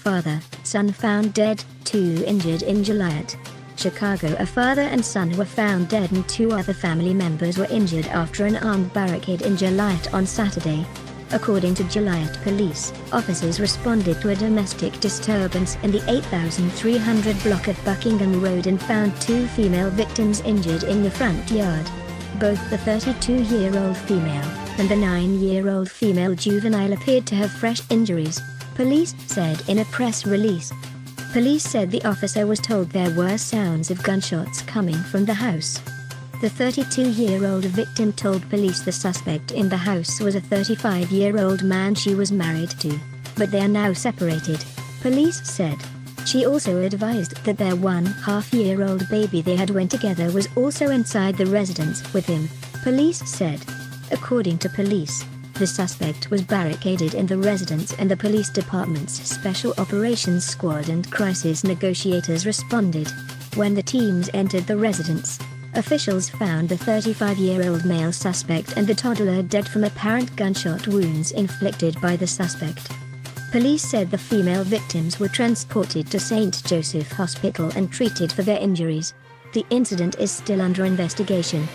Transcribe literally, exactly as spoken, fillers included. father, son found dead, two injured in Joliet, Chicago. A father and son were found dead and two other family members were injured after an armed barricade in Joliet on Saturday. According to Joliet police, officers responded to a domestic disturbance in the eight thousand three hundred block of Buckingham Road and found two female victims injured in the front yard. Both the thirty-two-year-old female and the nine-year-old female juvenile appeared to have fresh injuries, police said in a press release. Police said the officer was told there were sounds of gunshots coming from the house. The thirty-two-year-old victim told police the suspect in the house was a thirty-five-year-old man she was married to, but they are now separated, police said. She also advised that their one-half-year-old baby they had when together was also inside the residence with him, police said. According to police, the suspect was barricaded in the residence and the police department's Special Operations Squad and crisis negotiators responded. When the teams entered the residence, officials found the thirty-five-year-old male suspect and the toddler dead from apparent gunshot wounds inflicted by the suspect. Police said the female victims were transported to Saint Joseph Hospital and treated for their injuries. The incident is still under investigation.